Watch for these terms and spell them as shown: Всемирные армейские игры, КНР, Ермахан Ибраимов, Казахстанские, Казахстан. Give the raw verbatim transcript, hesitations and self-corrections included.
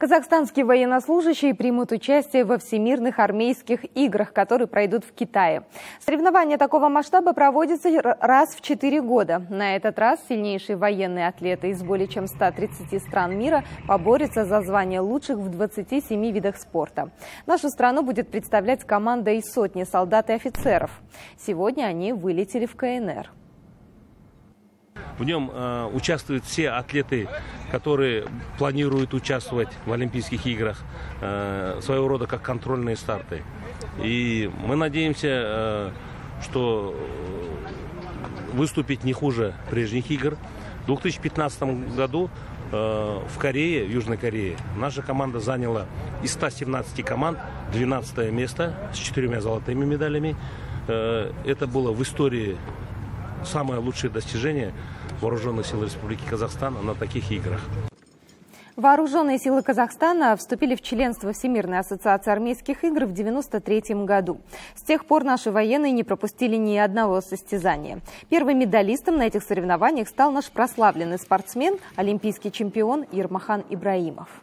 Казахстанские военнослужащие примут участие во Всемирных армейских играх, которые пройдут в Китае. Соревнования такого масштаба проводятся раз в четыре года. На этот раз сильнейшие военные атлеты из более чем ста тридцати стран мира поборются за звание лучших в двадцати семи видах спорта. Нашу страну будет представлять команда из сотни солдат и офицеров. Сегодня они вылетели в КНР. В нем э, участвуют все атлеты, которые планируют участвовать в Олимпийских играх, э, своего рода как контрольные старты. И мы надеемся, э, что выступить не хуже прежних игр. В две тысячи пятнадцатом году э, в Корее, в Южной Корее, наша команда заняла из ста семнадцати команд двенадцатое место с четырьмя золотыми медалями. Э, это было в истории самое лучшее достижение Вооруженных сил Республики Казахстан на таких играх. Вооруженные силы Казахстана вступили в членство Всемирной ассоциации армейских игр в девяносто третьем году. С тех пор наши военные не пропустили ни одного состязания. Первым медалистом на этих соревнованиях стал наш прославленный спортсмен, олимпийский чемпион Ермахан Ибраимов.